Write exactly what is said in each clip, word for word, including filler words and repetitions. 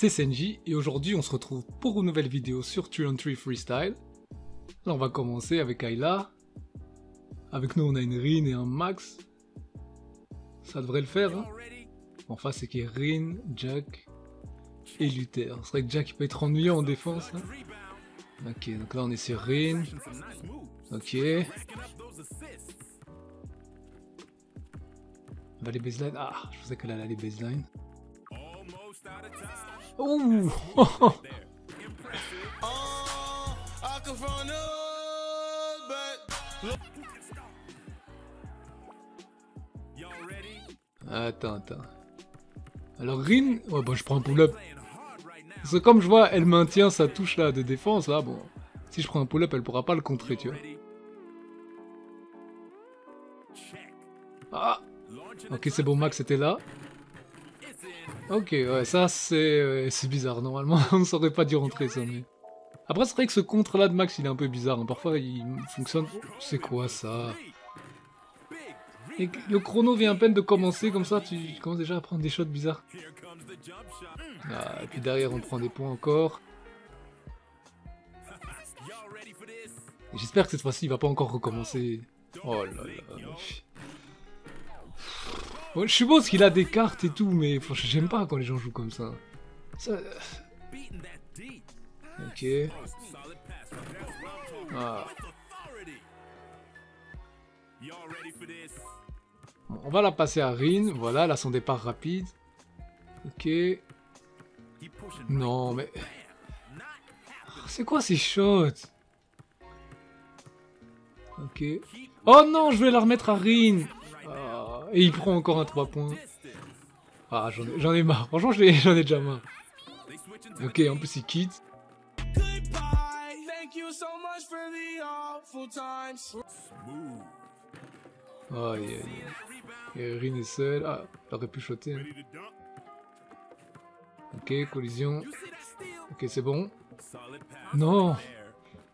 c'est Senji et aujourd'hui on se retrouve pour une nouvelle vidéo sur trois on trois Freestyle. Alors on va commencer avec Ayla. Avec nous on a une Rin et un Max. Ça devrait le faire. Hein, en face c'est qu'il y a Rin, Jack et Luther. C'est vrai que Jack il peut être ennuyant en défense. Hein. Ok, donc là on est sur Rin. Ok. Elle va les baselines. Ah, je pensais qu'elle allait les baselines. Ouh. Attends, attends. Alors Rin, ouais bah je prends un pull-up. Parce que comme je vois, elle maintient sa touche là de défense là, bon. Si je prends un pull-up, elle pourra pas le contrer, tu vois. Ah. Ok, c'est bon, Max était là. Ok, ouais, ça c'est euh, c'est bizarre. Normalement, on ne saurait pas dû rentrer ça. Mais... Après, c'est vrai que ce contre-là de Max, il est un peu bizarre. Hein. Parfois, il fonctionne... C'est quoi, ça? Et le chrono vient à peine de commencer, comme ça, tu commences déjà à prendre des shots bizarres. Ah, et puis derrière, on prend des points encore. J'espère que cette fois-ci, il va pas encore recommencer. Oh là là... Bon, je suppose qu'il a des cartes et tout, mais j'aime pas quand les gens jouent comme ça. ça... Ok. Ah. Bon, on va la passer à Rin. Voilà, là son départ rapide. Ok. Non, mais... C'est quoi ces shots? Ok. Oh non, je vais la remettre à Rin. Et il prend encore un trois points. Ah, j'en ai, ai marre. Franchement, j'en ai déjà marre. Ok, en plus, il quitte. Oh, yeah, yeah. Rin est seul. Ah, il aurait pu shotter. Ok, collision. Ok, c'est bon. Non.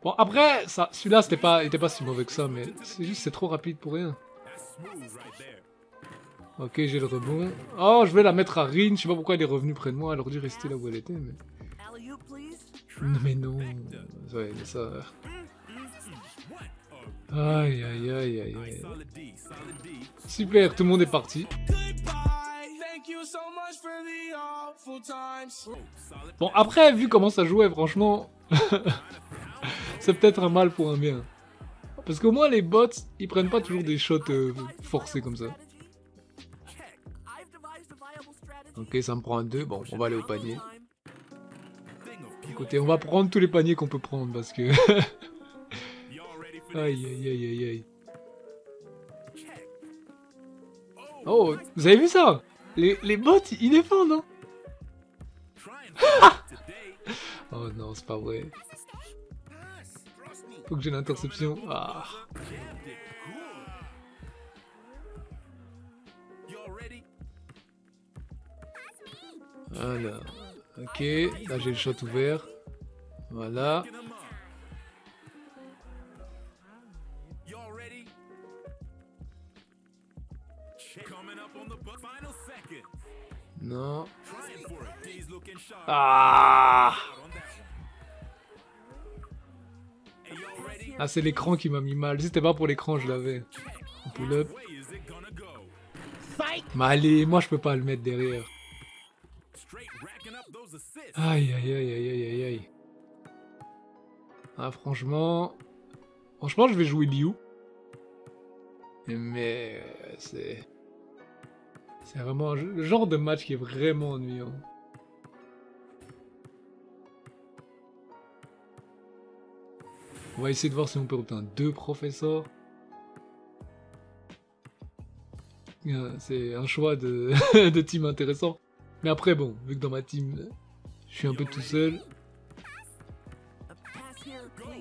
Bon, après, celui-là, c'était pas, il était pas si mauvais que ça, mais c'est juste c'est trop rapide pour rien. Ok, j'ai le rebond. Oh, je vais la mettre à Rin. Je sais pas pourquoi elle est revenue près de moi. Elle aurait dû rester là où elle était, mais... Non, mais non. Ouais, mais ça... Aïe, aïe, aïe, aïe, aïe. Super, tout le monde est parti. Bon, après, vu comment ça jouait, franchement... C'est peut-être un mal pour un bien. Parce qu'au moins, les bots, ils prennent pas toujours des shots euh, forcés comme ça. Ok, ça me prend un deux. Bon, on va aller au panier. Écoutez, on va prendre tous les paniers qu'on peut prendre parce que... Aïe, aïe, aïe, aïe, aïe. Oh, vous avez vu ça? Les, les bots, ils défendent, hein? Oh non, c'est pas vrai. Faut que j'ai l'interception. Ah. Voilà. Ok, là j'ai le shot ouvert. Voilà. Non. Ah, ah c'est l'écran qui m'a mis mal. Si c'était pas pour l'écran, je l'avais. Pull up. Mais allez, moi je peux pas le mettre derrière. Aïe, aïe, aïe, aïe, aïe, aïe. Ah, franchement... Franchement, je vais jouer Biou. Mais... C'est... C'est vraiment le genre de match qui est vraiment ennuyant. On va essayer de voir si on peut obtenir deux professeurs. C'est un choix de, de team intéressant. Mais après, bon, vu que dans ma team... Je suis un peu tout seul.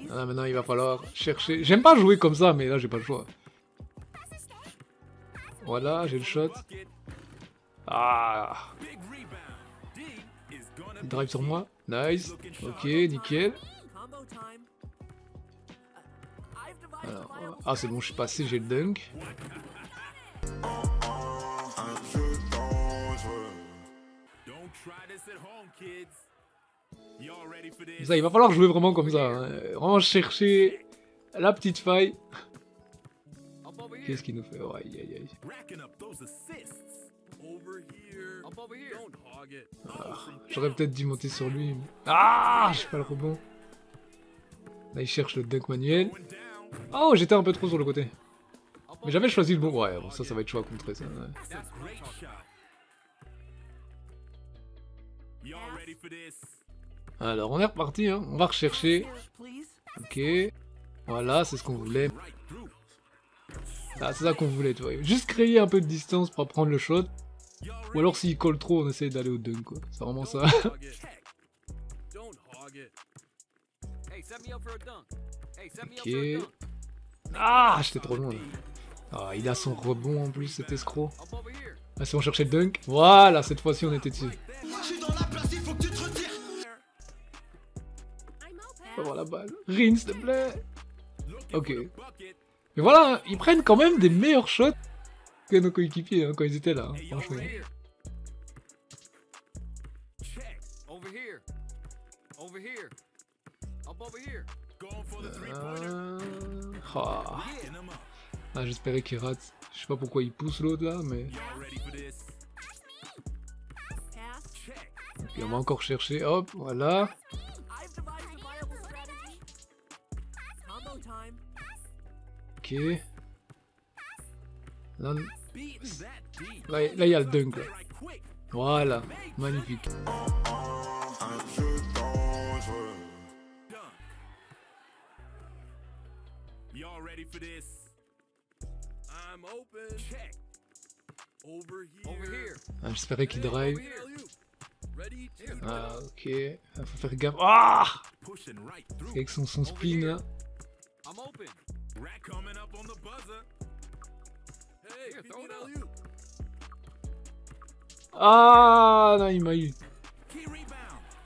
Ah, maintenant il va falloir chercher. J'aime pas jouer comme ça, mais là j'ai pas le choix. Voilà, j'ai le shot. Ah. Il drive sur moi. Nice. Ok, nickel. Alors, ah, c'est bon, je suis passé, j'ai le dunk. Ça, il va falloir jouer vraiment comme ça, hein. Vraiment chercher la petite faille. Qu'est-ce qu'il nous fait? Oh, aïe, aïe, aïe. Ah, j'aurais peut-être dû monter sur lui. Mais... Ah, j'ai pas le rebond. Là, il cherche le dunk manuel. Oh, j'étais un peu trop sur le côté. Mais j'avais choisi le bon. Ouais, bon, ça, ça va être chaud à contrer, ça. Ouais. Alors, on est reparti, hein. On va rechercher. Ok. Voilà, c'est ce qu'on voulait. Ah, c'est ça qu'on voulait, tu vois. Juste créer un peu de distance pour prendre le shot. Ou alors, s'il colle trop, on essaie d'aller au dunk, quoi. C'est vraiment ça. Ok. Ah, j'étais trop loin. Ah, il a son rebond en plus, cet escroc. Ah, c'est bon, on cherchait le dunk. Voilà, cette fois-ci, on était dessus. On va voir la balle. Rin, s'il te plaît. Ok. Mais voilà, ils prennent quand même des meilleurs shots que nos coéquipiers, hein, quand ils étaient là, hein, franchement. Euh... Oh. Ah, j'espérais qu'il rate. Je sais pas pourquoi il pousse l'autre là, mais... Et on va encore chercher, hop, voilà. Ok. Là, là, il y a le dunk. Là. Voilà, magnifique. Ah, j'espérais qu'il drive. Ah, ok. Ah, faut faire gaffe. Ah, avec son, son spin là. Ah non, il m'a eu.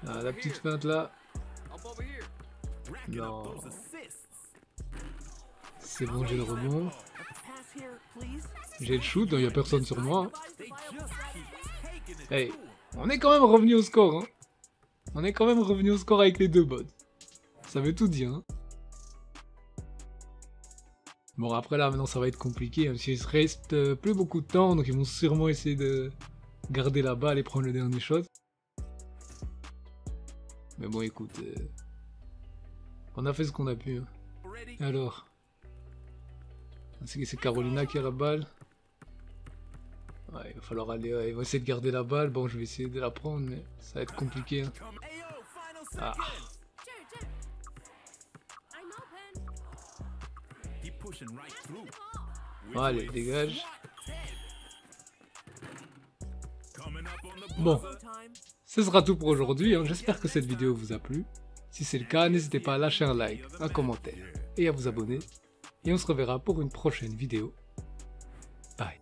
Ah, la petite feinte là. Non. C'est bon, j'ai le rebond. J'ai le shoot, il n'y a personne sur moi. Hey, on est quand même revenu au score, hein. On est quand même revenu au score avec les deux bots. Ça veut tout dire, hein. Bon, après là, maintenant ça va être compliqué, hein, parce qu'il reste euh, plus beaucoup de temps, donc ils vont sûrement essayer de garder la balle et prendre le dernier shot. Mais bon, écoute, euh, on a fait ce qu'on a pu, hein. Alors, c'est Carolina qui a la balle. Ouais, il va falloir aller, ouais, ils vont essayer de garder la balle. Bon, je vais essayer de la prendre, mais ça va être compliqué, hein. Ah. Allez, dégage. Bon, ce sera tout pour aujourd'hui, hein. J'espère que cette vidéo vous a plu. Si c'est le cas, n'hésitez pas à lâcher un like, un commentaire et à vous abonner. Et on se reverra pour une prochaine vidéo. Bye.